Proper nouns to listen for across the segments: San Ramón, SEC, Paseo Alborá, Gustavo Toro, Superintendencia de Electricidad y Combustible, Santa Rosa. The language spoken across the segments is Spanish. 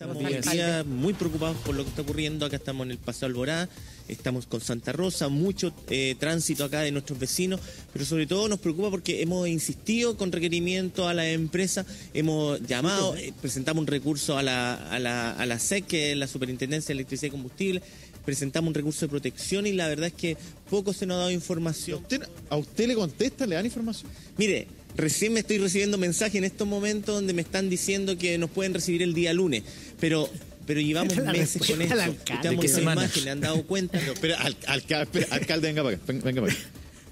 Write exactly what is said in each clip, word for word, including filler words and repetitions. Estamos día a día muy preocupados por lo que está ocurriendo. Acá estamos en el Paseo Alborá, estamos con Santa Rosa, mucho eh, tránsito acá de nuestros vecinos, pero sobre todo nos preocupa porque hemos insistido con requerimientos a la empresa, hemos llamado, eh, presentamos un recurso a la, a, la, a la S E C, que es la Superintendencia de Electricidad y Combustible, presentamos un recurso de protección y la verdad es que poco se nos ha dado información. ¿A usted, a usted le contesta, le dan información? Mire, recién me estoy recibiendo mensajes en estos momentos donde me están diciendo que nos pueden recibir el día lunes, pero pero llevamos meses con esto. Estamos en la imagen, le han dado cuenta. Pero, pero al, alca, espera, alcalde, venga para acá, venga para acá.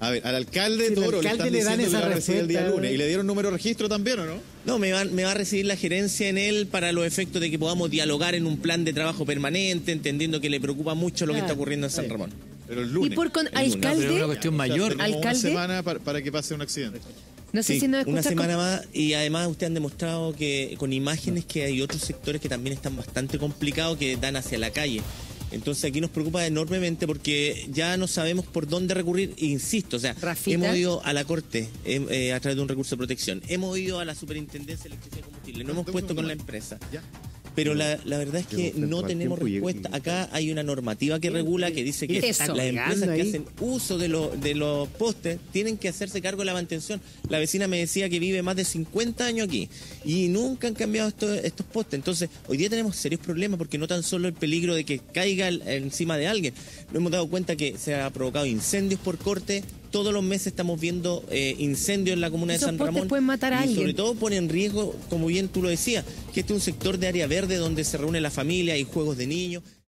A ver, al alcalde sí, Toro le están le diciendo que va a recibir el día lunes. ¿Y le dieron número de registro también o no? No, me va, me va a recibir la gerencia en él para los efectos de que podamos dialogar en un plan de trabajo permanente, entendiendo que le preocupa mucho lo claro. que está ocurriendo en San Ramón. Pero el lunes. Y por con, alcalde, es una cuestión mayor. O sea, alcalde, una semana para, para que pase un accidente. No sé sí, si nos escucha una semana con... más, y además ustedes han demostrado que con imágenes que hay otros sectores que también están bastante complicados, que dan hacia la calle. Entonces aquí nos preocupa enormemente porque ya no sabemos por dónde recurrir, insisto, o sea, Rafita. Hemos ido a la Corte eh, eh, a través de un recurso de protección, hemos ido a la Superintendencia de Electricidad y Combustible, no hemos puesto con la empresa. Ya. Pero la, la verdad es que no tenemos respuesta. Acá hay una normativa que regula, que dice que eso, las empresas que hacen uso de, lo, de los postes tienen que hacerse cargo de la mantención. La vecina me decía que vive más de cincuenta años aquí y nunca han cambiado estos, estos postes. Entonces, hoy día tenemos serios problemas porque no tan solo el peligro de que caiga el, encima de alguien. Nos hemos dado cuenta que se ha provocado incendios por corte. Todos los meses estamos viendo eh, incendios en la comuna de San Ramón. Pueden matar a alguien. Y sobre todo pone en riesgo, como bien tú lo decías, que este es un sector de área verde donde se reúne la familia y juegos de niños.